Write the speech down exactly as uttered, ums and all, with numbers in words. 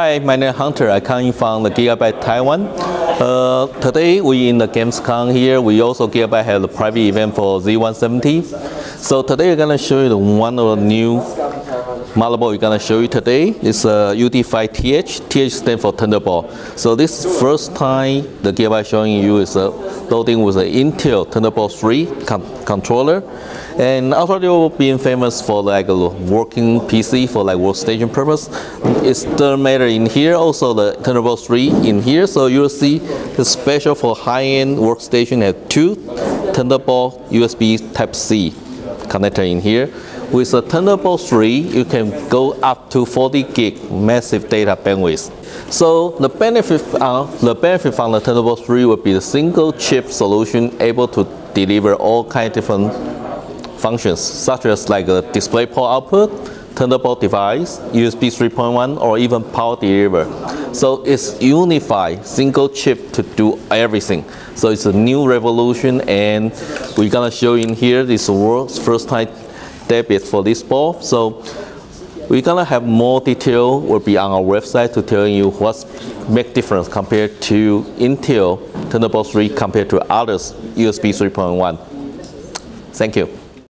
Hi, my name is Hunter. I come in from the Gigabyte Taiwan. Uh, today we in the Gamescom here. We also Gigabyte have the private event for Z one seventy. So today we're gonna show you the one of the new motherboard we're gonna show you today. It's a U D five T H. T H stands for Thunderbolt. So this first time the Gigabyte showing you is a loading with an Intel Thunderbolt three con controller, and also being famous for like a working P C for like workstation purpose. It's doesn't matter in here, also the Thunderbolt three in here. So you will see the special for high-end workstation at two Thunderbolt U S B Type C connector in here. With a Thunderbolt three, you can go up to forty gig massive data bandwidth. So the benefit, uh, the benefit from the Thunderbolt three will be the single chip solution able to deliver all kinds of different functions, such as like a display port output, Thunderbolt device, U S B three point one, or even power deliver. So it's unified, single chip to do everything. So it's a new revolution, and we're gonna show in here this world's first time debut for this board. So we're gonna have more detail will be on our website to tell you what's make difference compared to Intel Thunderbolt three compared to others U S B three point one. Thank you.